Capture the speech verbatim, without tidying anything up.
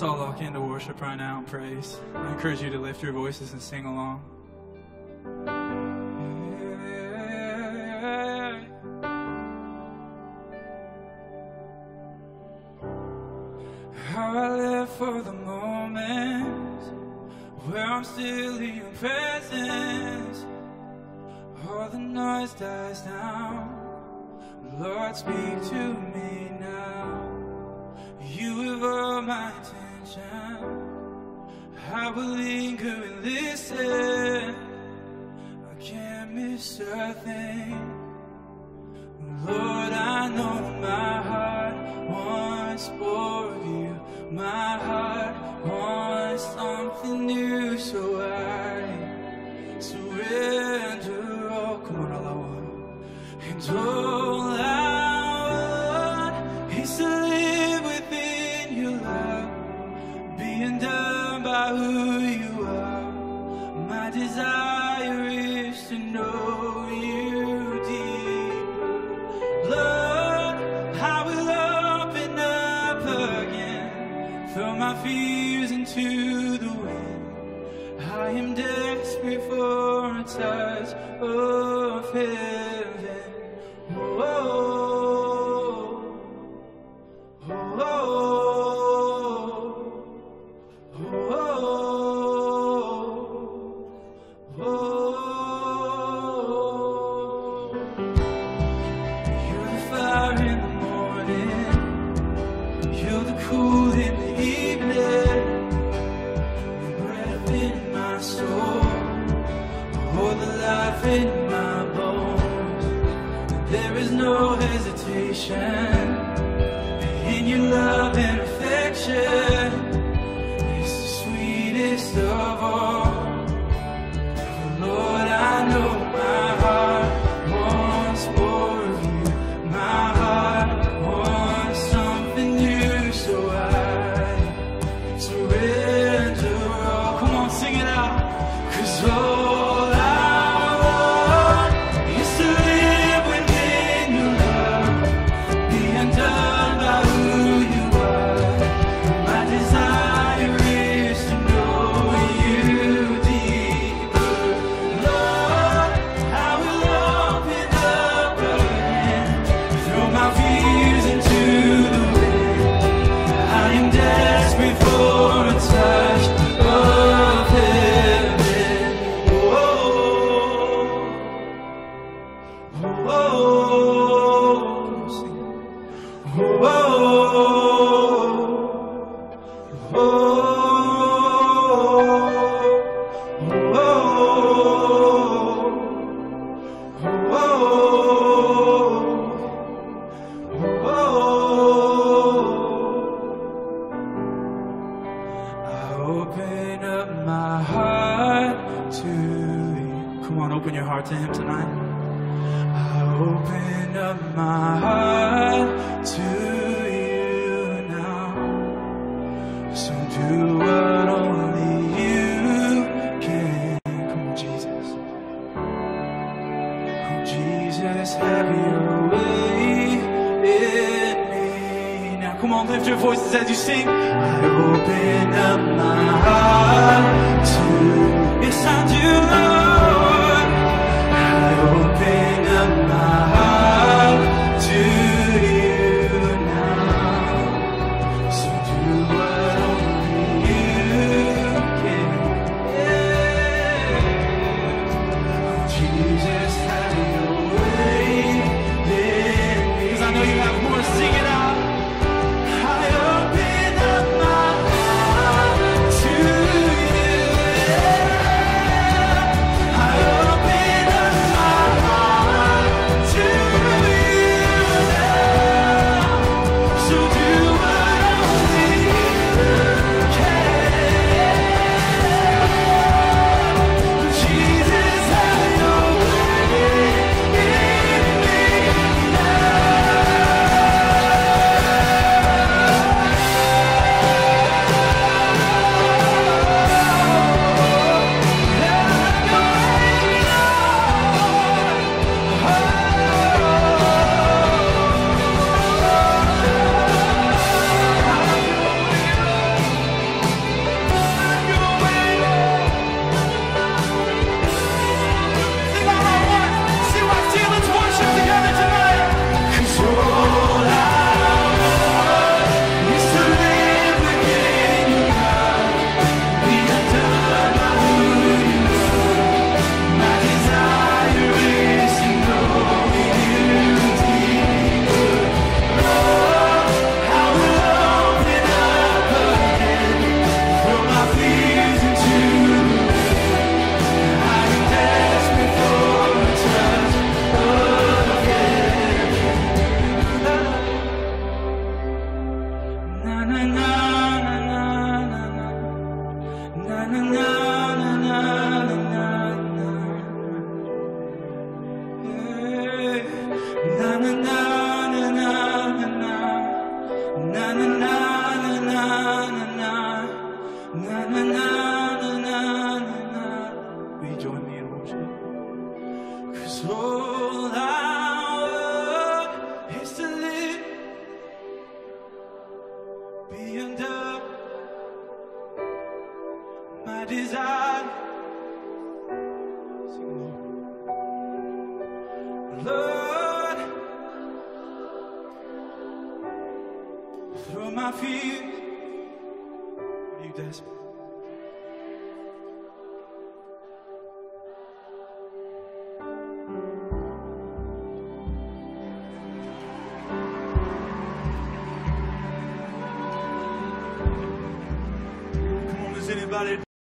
Let's all lock into worship right now and praise. I encourage you to lift your voices and sing along. How I live for the moment where I'm still in your presence. All the noise dies down. Lord, speak to me now. You have all my attention. I will linger and listen. I can't miss a thing. Lord, I know my heart wants more of you. My heart wants something new, so I surrender all. Come on, all I want. And all I want is to live within your love, being done by who you are. My desire is to know you deeper, Lord. Throw my fears into the wind. I am desperate for a touch of heaven. Oh, oh, oh, oh, oh, oh, oh. You're the fire in the morning. You're the cool in the evening, the breath in my soul, or the life in my bones. There is no hesitation in your love and affection. It's the sweetest of all. Lord, I know my heart wants more of you. My heart wants something new, so I surrender all. Come on, sing it out. 'Cause all I want is to live within your love, being done by who you are. My desire is to know you deeper. Lord, I will open up again. Throw my fears into the wind. I am desperate for touch of heaven. Oh, oh, oh, oh, oh, oh, oh, oh, oh, open up my heart to you. Come on, open your heart to him tonight. I open up my heart to you now. So do what only you can. Come on, Jesus. Oh, Jesus, have your way in. Come on, lift your voices as you sing. I open up my heart to, yes, I do, Lord. I open up my heart to you now. So do what only you can. Yeah. Oh, Jesus, have your way. Because I know you have more. Sing it out. I open up my heart to you. Through my feet, are you desperate?